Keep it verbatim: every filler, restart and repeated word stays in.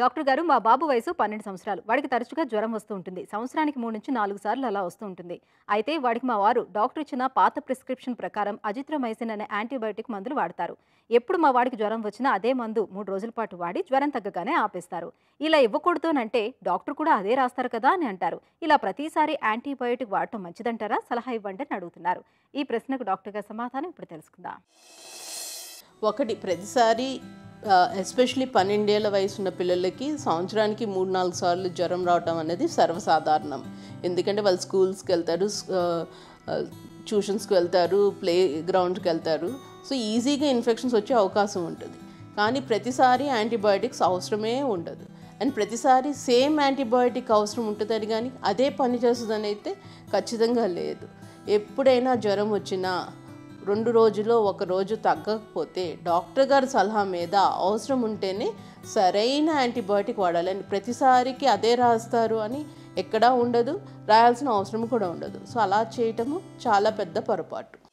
Doctor గారు మా బాబు వయసు పన్నెండు సంవత్సరాలు. వాడికి తరచుగా జ్వరం వస్తూ ఉంటుంది. సంవత్సరానికి మూడు నుంచి నాలుగు సార్లు అలా వస్తూ ఉంటుంది. అయితే వాడికి మా వారు డాక్టర్ ఇచ్చిన పాత ప్రిస్క్రిప్షన్ ప్రకారం అజిత్రోమైసిన్ అనే యాంటీబయాటిక్ మందులు వాడతారు. ఎప్పుడు మా వాడికి జ్వరం వచ్చినా అదే మందు మూడు రోజుల పాటు వాడి జ్వరం తగ్గగానే ఆపేస్తారు. ఇలా ఇవ్వకూడదోనంటే డాక్టర్ కూడా అదే రాస్తారు కదా అని అంటారు. ఇలా ప్రతిసారి యాంటీబయాటిక్ వాడటం మంచిదంటారా? సలహా ఇవ్వండి అని అడుగుతున్నారు. ఈ ప్రశ్నకు డాక్టర్ గారి సమాధానం ఇప్పుడు తెలుసుకుందాం. ఒకటి, ప్రతిసారి ఎస్పెషలీ పన్నెండేళ్ల వయసు ఉన్న పిల్లలకి సంవత్సరానికి మూడు నాలుగు సార్లు జ్వరం రావటం అనేది సర్వసాధారణం. ఎందుకంటే వాళ్ళు స్కూల్స్కి వెళ్తారు, ట్యూషన్స్కి వెళ్తారు, ప్లే గ్రౌండ్కి వెళ్తారు. సో ఈజీగా ఇన్ఫెక్షన్స్ వచ్చే అవకాశం ఉంటుంది. కానీ ప్రతిసారి యాంటీబయాటిక్స్ అవసరమే ఉండదు. అండ్ ప్రతిసారి సేమ్ యాంటీబయాటిక్ అవసరం ఉంటుందని కానీ అదే పని చేస్తుందని అయితే ఖచ్చితంగా లేదు. ఎప్పుడైనా జ్వరం వచ్చినా రెండు రోజులో ఒక రోజు తగ్గకపోతే డాక్టర్ గారి సలహా మీద అవసరం ఉంటేనే సరైన యాంటీబయాటిక్ వాడాలని ప్రతిసారికి అదే రాస్తారు అని ఎక్కడా ఉండదు, రాయాల్సిన అవసరం కూడా ఉండదు. సో అలా చేయటము చాలా పెద్ద పొరపాటు.